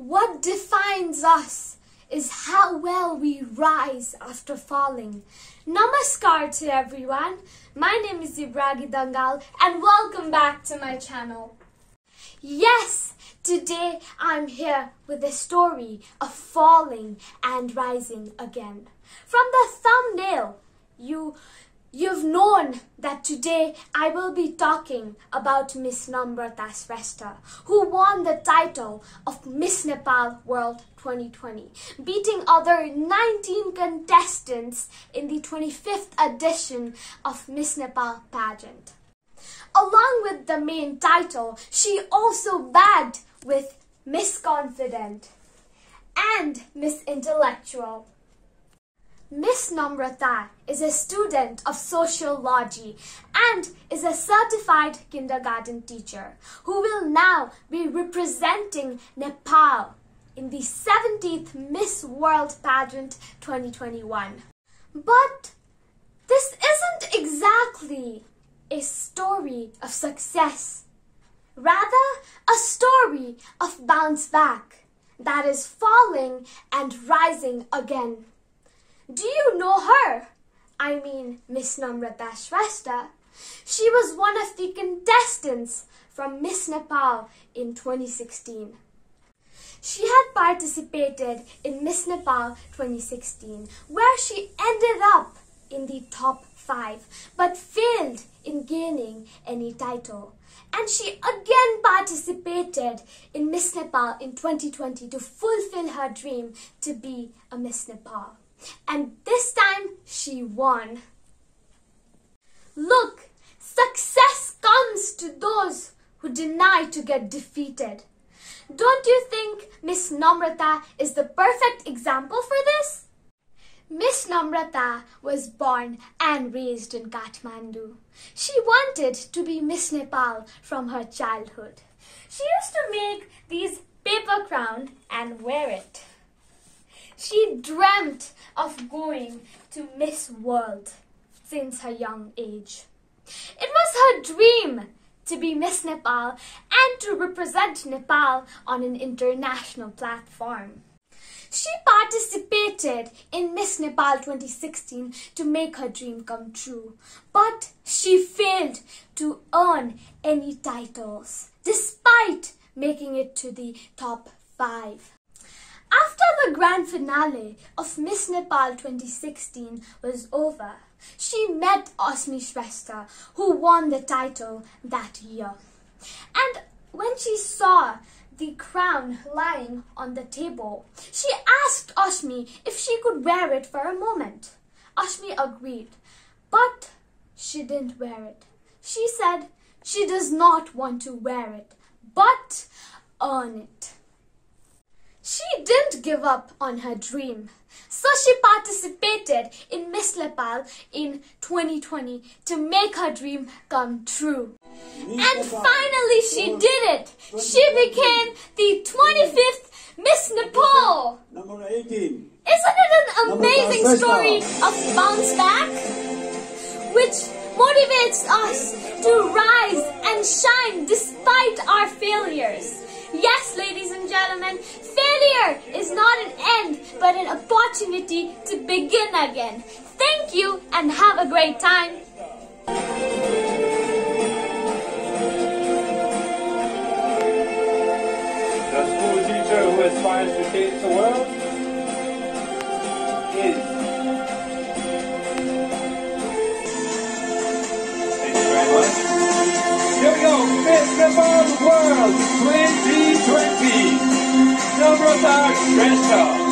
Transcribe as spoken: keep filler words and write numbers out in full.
What defines us is how well we rise after falling. Namaskar to everyone. My name is Yubaragee Dangal and welcome back to my channel. Yes, today I'm here with a story of falling and rising again. From the thumbnail, you You've known that today I will be talking about Miss Namrata Shrestha, who won the title of Miss Nepal World twenty twenty, beating other nineteen contestants in the twenty-fifth edition of Miss Nepal Pageant. Along with the main title, she also bagged with Miss Confident and Miss Intellectual. Miss Namrata is a student of sociology and is a certified kindergarten teacher who will now be representing Nepal in the seventeenth Miss World Pageant twenty twenty-one. But this isn't exactly a story of success, rather a story of bounce back, that is falling and rising again. Do you know her? I mean Miss Namrata Shrestha. She was one of the contestants from Miss Nepal in twenty sixteen. She had participated in Miss Nepal twenty sixteen, where she ended up in the top five, but failed in gaining any title. And she again participated in Miss Nepal in twenty twenty to fulfill her dream to be a Miss Nepal. And this time, she won. Look, success comes to those who deny to get defeated. Don't you think Miss Namrata is the perfect example for this? Miss Namrata was born and raised in Kathmandu. She wanted to be Miss Nepal from her childhood. She used to make these paper crowns and wear it. She dreamt of going to Miss World since her young age. It was her dream to be Miss Nepal and to represent Nepal on an international platform. She participated in Miss Nepal twenty sixteen to make her dream come true, but she failed to earn any titles despite making it to the top five. After the grand finale of Miss Nepal twenty sixteen was over, she met Ashmi Shrestha, who won the title that year. And when she saw the crown lying on the table, she asked Ashmi if she could wear it for a moment. Ashmi agreed, but she didn't wear it. She said she does not want to wear it, but earn it. She didn't give up on her dream, so she participated in Miss Nepal in twenty twenty to make her dream come true. And finally she did it! She became the twenty-fifth Miss Nepal! Isn't it an amazing story of bounce back? Which motivates us to rise and shine despite our failures. Yes, ladies and gentlemen, failure is not an end, but an opportunity to begin again. Thank you and have a great time. The school teacher who aspires to change the world is... Here we go, Miss Nepal World twenty twenty, Namrata Shrestha.